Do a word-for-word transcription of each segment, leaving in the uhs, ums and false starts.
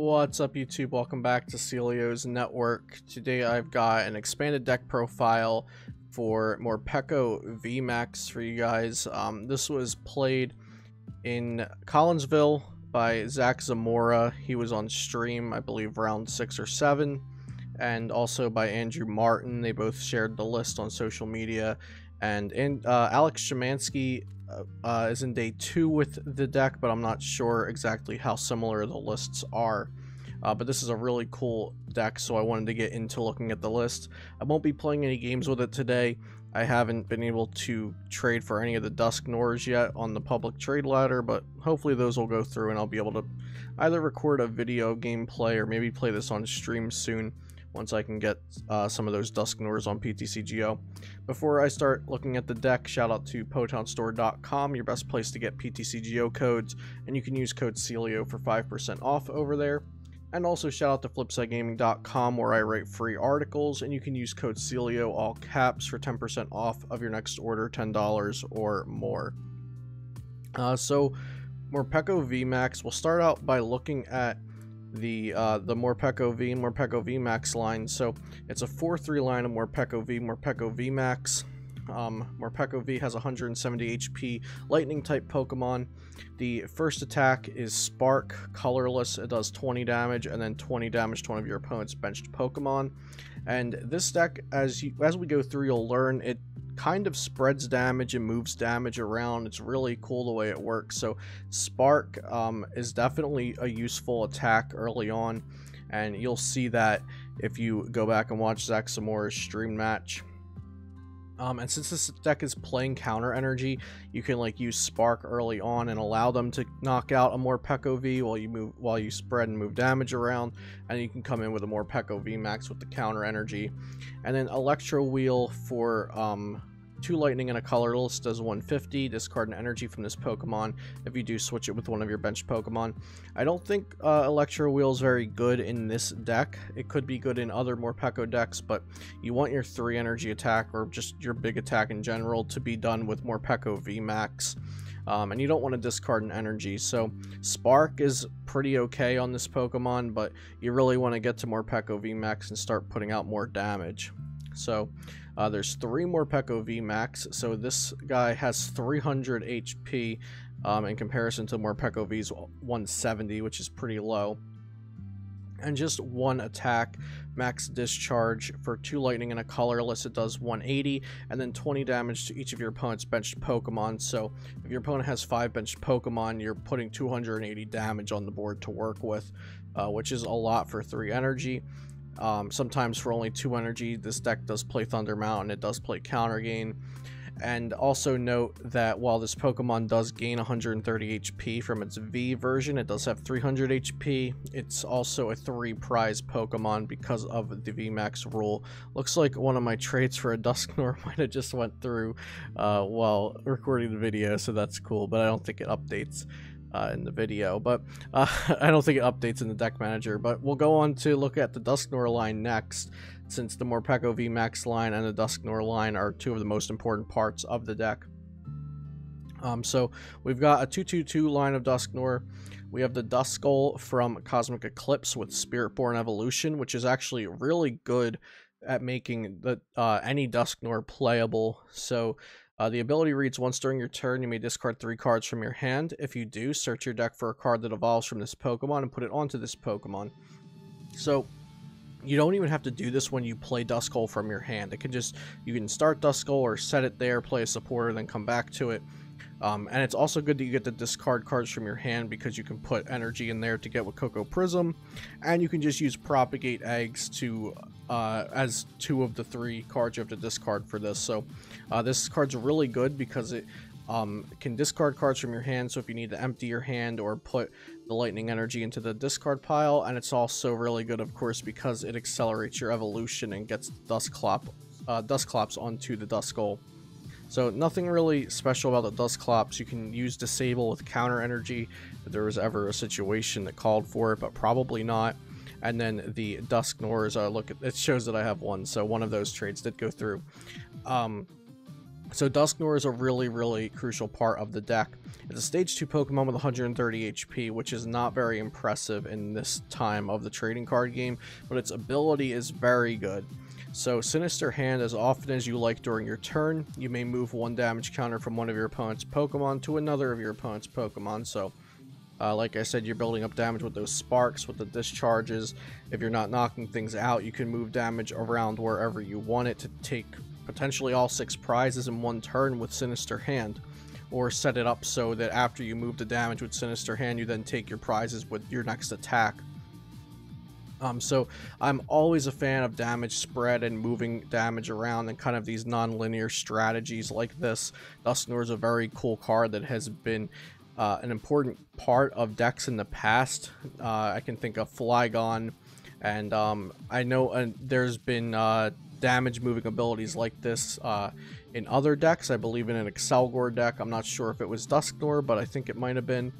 What's up, YouTube? Welcome back to Celio's Network. Today I've got an expanded deck profile for Morpeko V MAX for you guys. Um, this was played in Collinsville by Zach Zamora. He was on stream, I believe, round six or seven, and also by Andrew Martin. They both shared the list on social media. And in, uh, Alex Schemanske uh, uh, is in day two with the deck, but I'm not sure exactly how similar the lists are. Uh, but this is a really cool deck, so I wanted to get into looking at the list. I won't be playing any games with it today. I haven't been able to trade for any of the Dusknoirs yet on the public trade ladder, but hopefully those will go through and I'll be able to either record a video gameplay or maybe play this on stream soon, once I can get uh, some of those Dusknoirs on P T C G O. Before I start looking at the deck, shout out to potown store dot com, your best place to get P T C G O codes, and you can use code Celio for five percent off over there. And also shout out to flipside gaming dot com, where I write free articles, and you can use code Celio, all caps, for ten percent off of your next order, ten dollars or more. Uh, so, Morpeko V MAX, we'll start out by looking at the uh the Morpeko V and Morpeko V MAX line. So it's a four three line of Morpeko V, Morpeko V MAX. um Morpeko V has one hundred seventy H P, lightning type Pokemon. The first attack is Spark, colorless. It does twenty damage and then twenty damage to one of your opponent's benched Pokemon. And this deck, as you as we go through, you'll learn it kind of spreads damage and moves damage around. It's really cool the way it works. So Spark um, is definitely a useful attack early on, and you'll see that if you go back and watch Zach Zamora's stream match. Um, and since this deck is playing Counter Energy, you can like use Spark early on and allow them to knock out a Morpeko V while you move while you spread and move damage around, and you can come in with a Morpeko V MAX with the Counter Energy. And then Electro Wheel for um, two lightning and a colorless does one fifty. Discard an energy from this Pokemon. If you do, switch it with one of your bench Pokemon. I don't think uh, Electro Wheel is very good in this deck. It could be good in other Morpeko decks, but you want your three energy attack, or just your big attack in general, to be done with Morpeko V MAX. Um, and you don't want to discard an energy, so Spark is pretty okay on this Pokemon, but you really want to get to Morpeko V MAX and start putting out more damage. So uh, there's three Morpeko V MAX. So this guy has three hundred H P um, in comparison to Morpeko V's one seventy, which is pretty low. And just one attack, max discharge for two lightning and a colorless. It does one eighty and then twenty damage to each of your opponent's benched Pokemon. So if your opponent has five benched Pokemon, you're putting two hundred eighty damage on the board to work with, uh, which is a lot for three energy. Um, sometimes for only two energy, this deck does play Thunder Mountain, it does play Counter Gain. And also note that while this Pokemon does gain one hundred thirty H P from its V version, it does have three hundred H P. It's also a three prize Pokemon because of the V MAX rule. Looks like one of my trades for a Dusknoir might have just went through uh, while recording the video, so that's cool, but I don't think it updates Uh, in the video, but uh, I don't think it updates in the deck manager. But we'll go on to look at the Dusknoir line next, since the Morpeko V MAX line and the Dusknoir line are two of the most important parts of the deck. Um, so we've got a two two two line of Dusknoir. We have the Duskull from Cosmic Eclipse with Spiritborn Evolution, which is actually really good at making the uh, any Dusknoir playable. So Uh, the ability reads, once during your turn, you may discard three cards from your hand. If you do, search your deck for a card that evolves from this Pokemon and put it onto this Pokemon. So you don't even have to do this when you play Duskull from your hand. It can just, you can start Duskull or set it there, play a supporter, then come back to it. Um, and it's also good that you get to discard cards from your hand, because you can put energy in there to get with Coco Prism, and you can just use Propagate Eggs to uh, as two of the three cards you have to discard for this. So uh, this card's really good because it um, can discard cards from your hand, so if you need to empty your hand or put the lightning energy into the discard pile. And it's also really good, of course, because it accelerates your evolution and gets Dusclops, uh, Dusclops onto the Duskull. So nothing really special about the Dusclops. You can use Disable with Counter Energy if there was ever a situation that called for it, but probably not. And then the Dusknoirs, uh, look, it shows that I have one, so one of those trades did go through. Um, So Dusknoir is a really, really crucial part of the deck. It's a stage two Pokemon with one hundred thirty H P, which is not very impressive in this time of the trading card game, but its ability is very good. So Sinister Hand, as often as you like during your turn, you may move one damage counter from one of your opponent's Pokemon to another of your opponent's Pokemon. So uh, like I said, you're building up damage with those sparks, with the discharges. If you're not knocking things out, you can move damage around wherever you want it to take potentially all six prizes in one turn with Sinister Hand, or set it up so that after you move the damage with Sinister Hand, you then take your prizes with your next attack. Um, so I'm always a fan of damage spread and moving damage around and kind of these non-linear strategies like this. Dusknoir is a very cool card that has been uh, an important part of decks in the past. Uh, I can think of Flygon, and um, I know uh, there's been uh, damage moving abilities like this uh, in other decks. I believe in an Excelgor deck. I'm not sure if it was Dusknoir, but I think it might have been.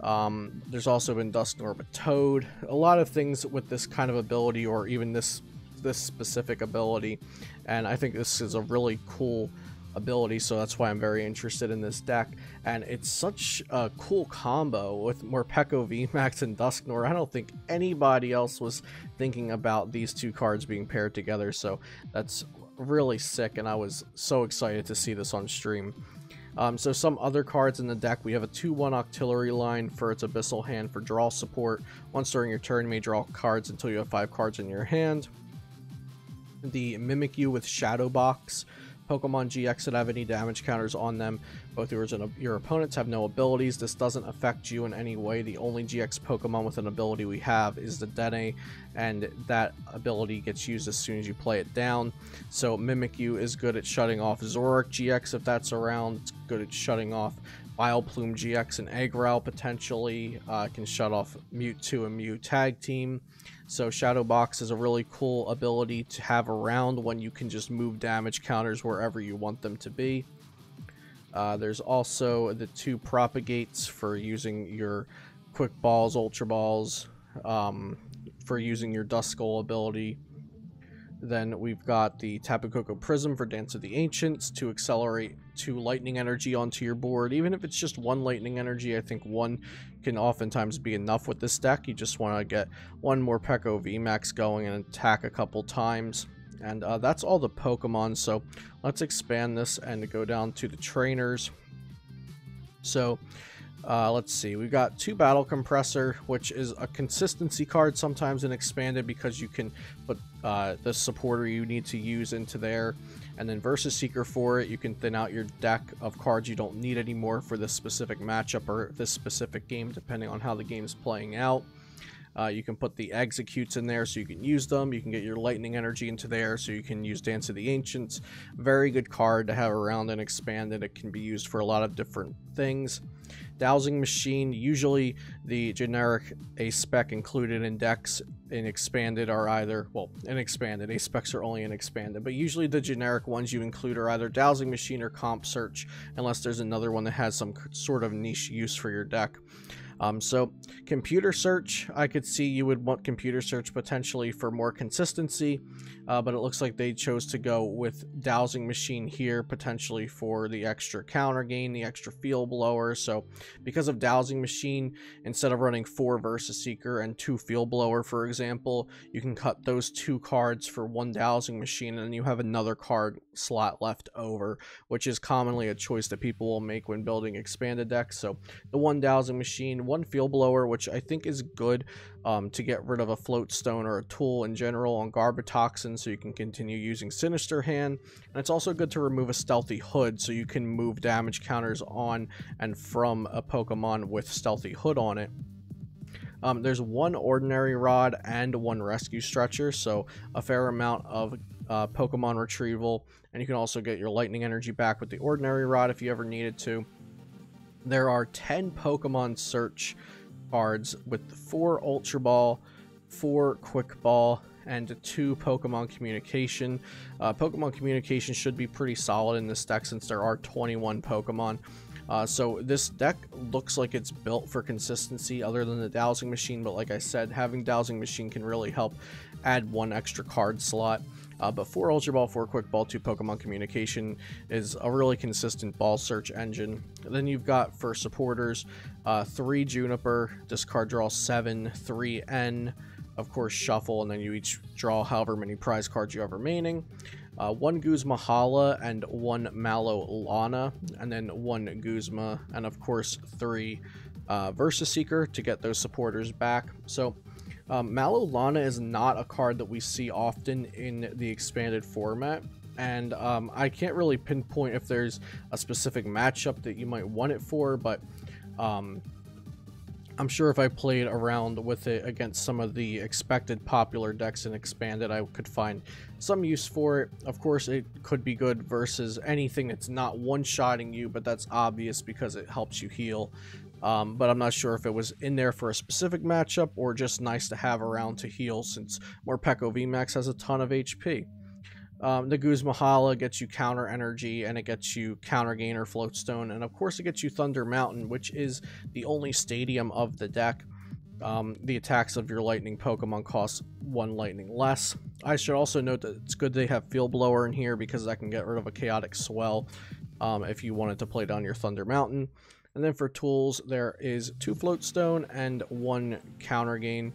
Um, there's also been Dusknoir with Toad. A lot of things with this kind of ability, or even this this specific ability, and I think this is a really cool ability, so that's why I'm very interested in this deck. And it's such a cool combo with Morpeko V MAX and Dusknoir. I don't think anybody else was thinking about these two cards being paired together, so that's really sick, and I was so excited to see this on stream. Um, so some other cards in the deck, we have a two one Octillery line for its Abyssal Hand for draw support. Once during your turn, you may draw cards until you have five cards in your hand. The Mimikyu with Shadow Box. Pokemon G X that have any damage counters on them. Both yours and your opponents have no abilities. This doesn't affect you in any way. The only G X Pokemon with an ability we have is the Dene, and that ability gets used as soon as you play it down. So Mimikyu is good at shutting off Zorark G X if that's around. It's good at shutting off Vileplume G X and Aggron potentially. Uh, can shut off Mewtwo and Mew Tag Team. So Shadow Box is a really cool ability to have around when you can just move damage counters wherever you want them to be. Uh, there's also the two Propagates for using your Quick Balls, Ultra Balls, um, for using your Duskull ability. Then we've got the Tapu Koko Prism for Dance of the Ancients to accelerate two Lightning Energy onto your board. Even if it's just one Lightning Energy, I think one can oftentimes be enough with this deck. You just want to get one more Morpeko V MAX going and attack a couple times. And uh, that's all the Pokemon, so let's expand this and go down to the trainers. So... Uh, let's see, we've got two Battle Compressor, which is a consistency card sometimes in Expanded because you can put uh, the supporter you need to use into there. And then Versus Seeker for it, you can thin out your deck of cards you don't need anymore for this specific matchup or this specific game, depending on how the game's playing out. Uh, you can put the Executes in there so you can use them. You can get your Lightning Energy into there so you can use Dance of the Ancients. Very good card to have around and Expanded. It can be used for a lot of different things. Dowsing Machine, usually the generic A-Spec included in decks in Expanded are either, well, in Expanded, A-Specs are only in Expanded, but usually the generic ones you include are either Dowsing Machine or Comp Search, unless there's another one that has some sort of niche use for your deck. Um, so Computer Search, I could see you would want Computer Search potentially for more consistency, uh, but it looks like they chose to go with Dowsing Machine here potentially for the extra counter gain, the extra Field Blower. So because of Dowsing Machine, instead of running four Versus Seeker and two Field Blower, for example, you can cut those two cards for one Dowsing Machine, and you have another card slot left over, which is commonly a choice that people will make when building Expanded decks. So the one Dowsing Machine, one Field Blower, which I think is good um, to get rid of a Float Stone or a tool in general on Garbatoxin, so you can continue using Sinister Hand. And it's also good to remove a Stealthy Hood, so you can move damage counters on and from a Pokemon with Stealthy Hood on it. Um, there's one Ordinary Rod and one Rescue Stretcher, so a fair amount of uh, Pokemon retrieval. And you can also get your Lightning Energy back with the Ordinary Rod if you ever needed to. There are ten Pokemon Search cards with four Ultra Ball, four Quick Ball, and two Pokemon Communication. Uh, Pokemon Communication should be pretty solid in this deck since there are twenty-one Pokemon. Uh, so this deck looks like it's built for consistency other than the Dowsing Machine, but like I said, having Dowsing Machine can really help add one extra card slot. Uh, but four Ultra Ball, four Quick Ball, two Pokémon Communication is a really consistent ball search engine. And then you've got for supporters, uh, three Juniper, discard draw seven, three N, of course shuffle, and then you each draw however many prize cards you have remaining. Uh, one Guzma Hala and one Mallow Lana, and then one Guzma, and of course three uh, Versus Seeker to get those supporters back. So. Um, Mallow Lana is not a card that we see often in the expanded format, and um, I can't really pinpoint if there's a specific matchup that you might want it for, but um, I'm sure if I played around with it against some of the expected popular decks in expanded, I could find some use for it. Of course, it could be good versus anything that's not one-shotting you, but that's obvious because it helps you heal. Um, but I'm not sure if it was in there for a specific matchup or just nice to have around to heal, since Morpeko V MAX has a ton of H P. Um, the Guzma Hala gets you Counter Energy, and it gets you Counter Gain or Float Stone, and of course it gets you Thunder Mountain, which is the only stadium of the deck. Um, the attacks of your Lightning Pokemon cost one Lightning less. I should also note that it's good they have Field Blower in here, because that can get rid of a Chaotic Swell um, if you wanted to play down your Thunder Mountain. And then for tools, there is two Float Stone and one Counter Gain.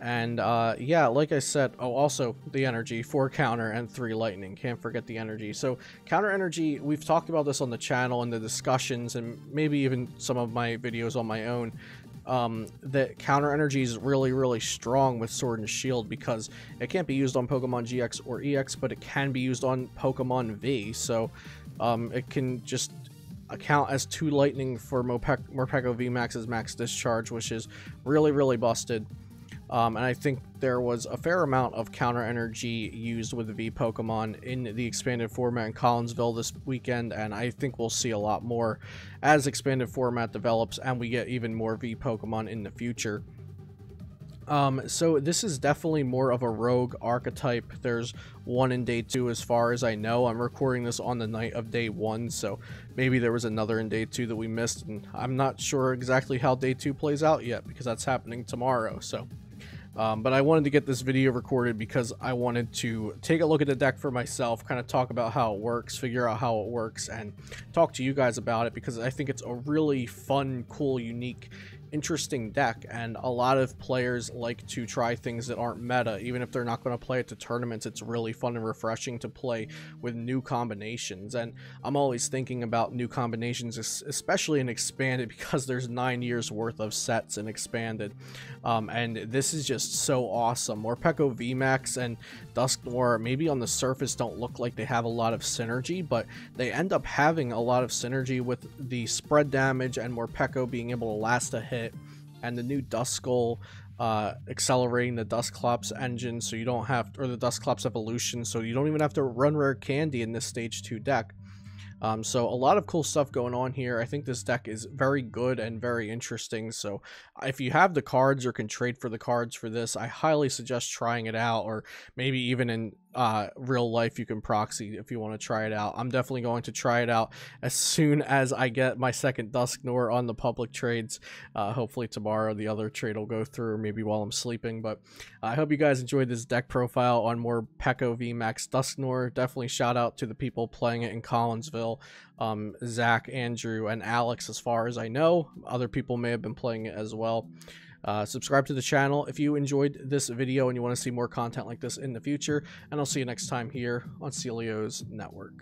And uh, yeah, like I said, oh, also the energy, four Counter and three Lightning. Can't forget the energy. So Counter Energy, we've talked about this on the channel and the discussions, and maybe even some of my videos on my own. Um, that Counter Energy is really, really strong with Sword and Shield, because it can't be used on Pokemon G X or E X, but it can be used on Pokemon V. So um, it can just count as two Lightning for Morpeko V MAX's max discharge, which is really, really busted. Um, and I think there was a fair amount of Counter Energy used with V Pokemon in the expanded format in Collinsville this weekend, and I think we'll see a lot more as expanded format develops and we get even more V Pokemon in the future. Um, so this is definitely more of a rogue archetype. There's one in day two as far as I know. I'm recording this on the night of day one, so maybe there was another in day two that we missed, and I'm not sure exactly how day two plays out yet, because that's happening tomorrow. So um, but I wanted to get this video recorded because I wanted to take a look at the deck for myself, kind of talk about how it works, figure out how it works, and talk to you guys about it, because I think it's a really fun, cool, unique, interesting deck, and a lot of players like to try things that aren't meta. Even if they're not going to play at the tournaments, it's really fun and refreshing to play with new combinations, and I'm always thinking about new combinations, especially in expanded, because there's nine years worth of sets in expanded, um, and this is just so awesome. Morpeko V MAX and Dusknoir maybe on the surface don't look like they have a lot of synergy, but they end up having a lot of synergy with the spread damage and Morpeko being able to last a hit, and the new Duskull uh, accelerating the Dusclops engine, so you don't have, or the Dusclops evolution, so you don't even have to run Rare Candy in this stage two deck. Um, so a lot of cool stuff going on here. I think this deck is very good and very interesting. So if you have the cards or can trade for the cards for this, I highly suggest trying it out, or maybe even in uh, real life you can proxy if you want to try it out. I'm definitely going to try it out as soon as I get my second Dusknoir on the public trades. Uh, hopefully tomorrow the other trade will go through, maybe while I'm sleeping. But I hope you guys enjoyed this deck profile on Morpeko V MAX Dusknoir. Definitely shout out to the people playing it in Collinsville. Um, Zach, Andrew, and Alex, as far as I know. Other people may have been playing it as well. Uh, subscribe to the channel if you enjoyed this video and you want to see more content like this in the future, and I'll see you next time here on Celio's Network.